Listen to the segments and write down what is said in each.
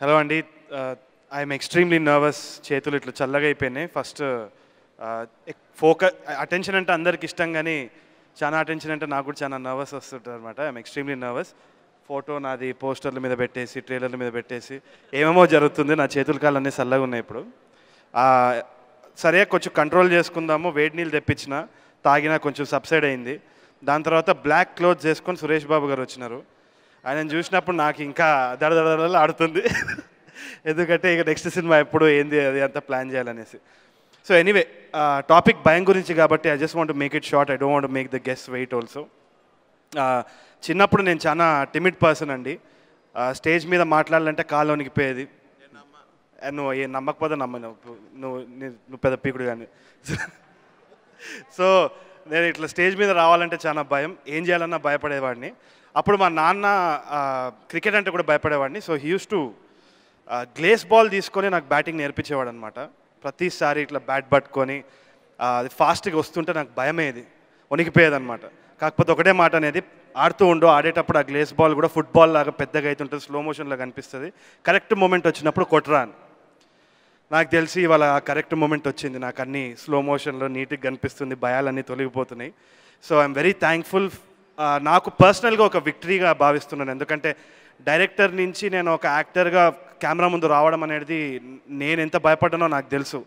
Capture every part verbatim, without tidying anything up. Hello అండి, I'm extremely nervous. చేతులు ఇట్లా చల్లగా అయిపోయినాయి. ఫస్ట్ ఫోకస్ అటెన్షన్ అంటే అందరికి ఇష్టం, కానీ చాలా అటెన్షన్ అంటే నాకు కూడా చాలా నర్వస్ వస్తుంటుంది అనమాట. I'm extremely nervous. ఫోటో నాది పోస్టర్ల మీద పెట్టేసి, ట్రైలర్ల మీద పెట్టేసి ఏమేమో జరుగుతుంది. నా చేతుల కాళ్ళు అన్నీ చల్లగా ఉన్నాయి ఇప్పుడు. సరే, కొంచెం కంట్రోల్ చేసుకుందాము. వేడి నీళ్ళు తెప్పించిన, తాగినా కొంచెం సబ్సైడ్ అయింది. దాని తర్వాత బ్లాక్ క్లోత్ చేసుకొని సురేష్ బాబు గారు వచ్చినారు. ఆయన చూసినప్పుడు నాకు ఇంకా దడదడదల ఆడుతుంది, ఎందుకంటే ఇక నెక్స్ట్ సినిమా ఎప్పుడు ఏంది అది అంతా ప్లాన్ చేయాలనేసి. సో ఎనీవే, టాపిక్ భయం గురించి కాబట్టి I just want make it short. I don't want make the guest wait also. చిన్నప్పుడు నేను చాలా టిమిడ్ పర్సన్ అండి. స్టేజ్ మీద మాట్లాడాలంటే కాళ్ళు వణికిపోయేది. నువ్వు ఏ నమ్మకపోతే నమ్మ, నువ్వు నువ్వు పెద్ద పీకుడు కానీ. సో నేను ఇట్లా స్టేజ్ మీద రావాలంటే చాలా భయం, ఏం చేయాలన్నా భయపడేవాడిని. అప్పుడు మా నాన్న క్రికెట్ అంటే కూడా భయపడేవాడిని. So he use to glaze ball తీసుకొని నాకు బ్యాటింగ్ నేర్పించేవాడు అనమాట. ప్రతిసారి ఇట్లా బ్యాట్ పట్టుకొని అది ఫాస్ట్గా వస్తుంటే నాకు భయమేది, వణికిపోయేదనమాట. కాకపోతే ఒకటే మాట అనేది, ఆడుతూ ఉండో ఆడేటప్పుడు ఆ గ్లేస్ బాల్ కూడా ఫుట్బాల్ లాగా పెద్దగా అవుతుంటుంది, స్లో మోషన్లో కనిపిస్తుంది. కరెక్ట్ మూమెంట్ వచ్చినప్పుడు కొట్టరా అని. నాకు తెలిసి ఇవాళ కరెక్ట్ మూమెంట్ వచ్చింది. నాకు అన్నీ స్లో మోషన్లో నీట్గా కనిపిస్తుంది, భయాలన్నీ తొలగిపోతున్నాయి. So I'm very thankful. నాకు పర్సనల్గా ఒక విక్టరీగా భావిస్తున్నాను, ఎందుకంటే డైరెక్టర్ నుంచి నేను ఒక యాక్టర్గా కెమెరా ముందు రావడం అనేది నేను ఎంత భయపడ్డానో నాకు తెలుసు.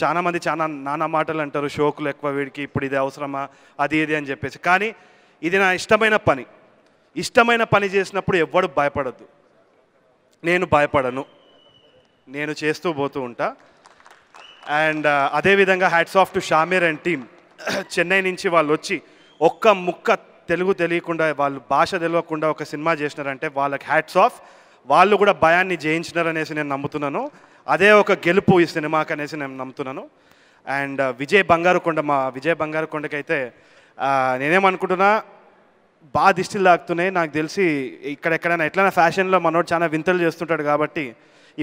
చాలామంది చాలా నానా మాటలు అంటారు, షోకులు ఎక్కువ వీడికి, ఇప్పుడు ఇది అవసరమా, అది ఇది అని చెప్పేసి. కానీ ఇది నా ఇష్టమైన పని. ఇష్టమైన పని చేసినప్పుడు ఎవ్వడు భయపడద్దు. నేను భయపడను, నేను చేస్తూ పోతూ ఉంటా. అండ్ అదేవిధంగా hats off to Shameer and team. Chennai నుంచి వాళ్ళు వచ్చి ఒక్క ముక్క తెలుగు తెలియకుండా, వాళ్ళు భాష తెలియకుండా ఒక సినిమా చేసినారంటే వాళ్ళకి హ్యాట్స్ ఆఫ్. వాళ్ళు కూడా భయాన్ని జయించినారనేసి నేను నమ్ముతున్నాను. అదే ఒక గెలుపు ఈ సినిమాకి అనేసి నేను నమ్ముతున్నాను. అండ్ విజయ్ బంగారుకొండ, మా విజయ్ బంగారుకొండకైతే నేనేమనుకుంటున్నా, బాగా దిష్టిలు తాకుతున్నాయి. నాకు తెలిసి ఇక్కడెక్కడైనా ఎట్లైనా ఫ్యాషన్లో మనోడు చాలా వింతలు చేస్తుంటాడు కాబట్టి.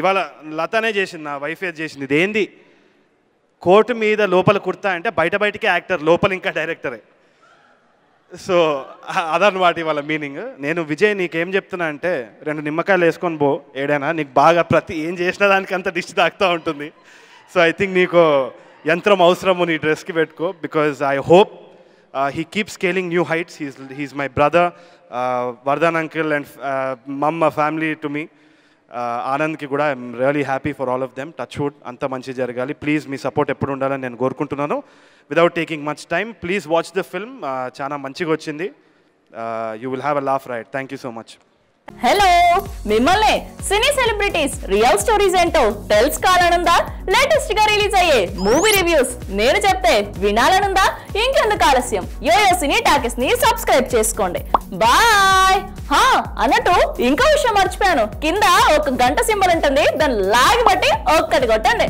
ఇవాళ లతనే చేసింది, నా వైఫే చేసింది. ఇదేంది కోటు మీద లోపల కుర్తా అంటే బయట బయటకే యాక్టర్, లోపల ఇంకా డైరెక్టరే. సో అదన్నమాట ఇవాళ మీనింగ్. నేను విజయ్ నీకేం చెప్తున్నా అంటే, రెండు నిమ్మకాయలు వేసుకొని పో ఏడైనా, నీకు బాగా ప్రతి ఏం చేసిన దానికి అంత దిష్టి తాకుతూ ఉంటుంది. సో ఐ థింక్ నీకు యంత్రం అవసరము, నీ డ్రెస్కి పెట్టుకో. Because I hope he keep scaling new heights. He's he's my brother, Vardhan uncle and mum family to me. ఆనంద్కి కూడా I'm really happy for all of them. Touch wood, అంత మంచి జరగాలి. ప్లీజ్ మీ సపోర్ట్ ఎప్పుడు ఉండాలని నేను కోరుకుంటున్నాను. Without taking much time, please watch the film. చాలా మంచిగా వచ్చింది. You will have a laugh right. Thank you so much. Hello, మిమ్మల్ని సినీ సెలబ్రిటీస్ రియల్ స్టోరీస్ ఏంటో తెలుసుకోవాలనుందా? లేటెస్ట్ గా రిలీజ్ అయ్యే మూవీ రివ్యూస్ నేను చెప్తే వినాలనుందా? ఇంకెందుకు ఆలస్యం, యోయో సినీ టాకీస్ ని సబ్స్క్రైబ్ చేసుకోండి. బాయ్. హా, అన్నట్టు ఇంకో విషయం మర్చిపోయాను. కింద ఒక గంట సింబల్ ఉంటుంది, దాన్ని లాగి బట్టి ఒక్కటి కొట్టండి.